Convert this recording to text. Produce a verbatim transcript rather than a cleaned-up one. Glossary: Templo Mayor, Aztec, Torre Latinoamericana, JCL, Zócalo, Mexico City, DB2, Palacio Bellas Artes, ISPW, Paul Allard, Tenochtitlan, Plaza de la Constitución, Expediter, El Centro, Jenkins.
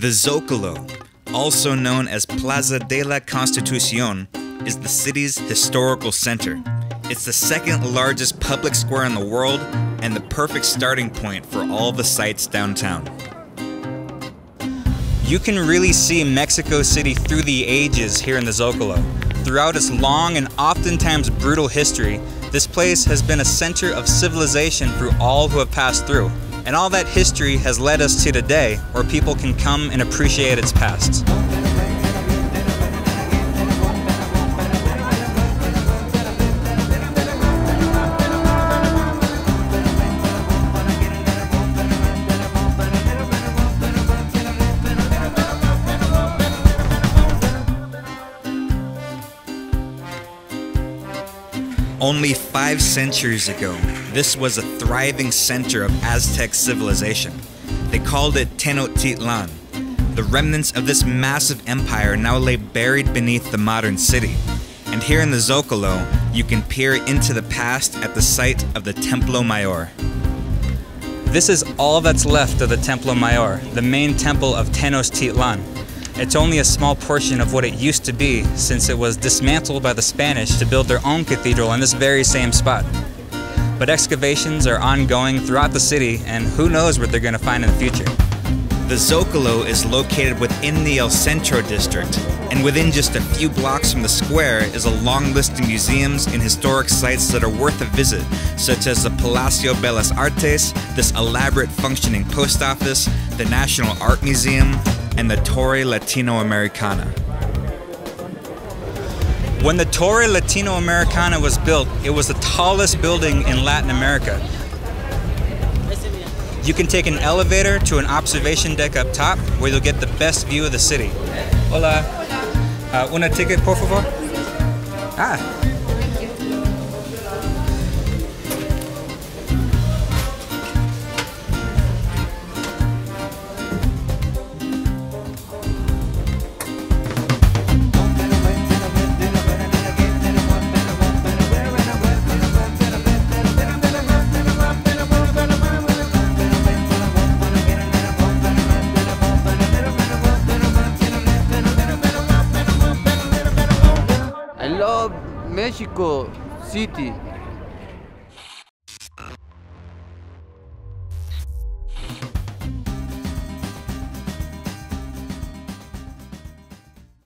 The Zócalo, also known as Plaza de la Constitución, is the city's historical center. It's the second largest public square in the world and the perfect starting point for all the sites downtown. You can really see Mexico City through the ages here in the Zócalo. Throughout its long and oftentimes brutal history, this place has been a center of civilization for all who have passed through. And all that history has led us to today, where people can come and appreciate its past. Only five centuries ago, this was a thriving center of Aztec civilization. They called it Tenochtitlan. The remnants of this massive empire now lay buried beneath the modern city. And here in the Zócalo, you can peer into the past at the site of the Templo Mayor. This is all that's left of the Templo Mayor, the main temple of Tenochtitlan. It's only a small portion of what it used to be, since it was dismantled by the Spanish to build their own cathedral in this very same spot. But excavations are ongoing throughout the city, and who knows what they're going to find in the future. The Zócalo is located within the El Centro district, and within just a few blocks from the square is a long list of museums and historic sites that are worth a visit, such as the Palacio Bellas Artes, this elaborate functioning post office, the National Art Museum, and the Torre Latinoamericana. When the Torre Latinoamericana was built, it was the tallest building in Latin America. You can take an elevator to an observation deck up top where you'll get the best view of the city. Hola. Uh, una ticket, por favor? Ah. Mexico City.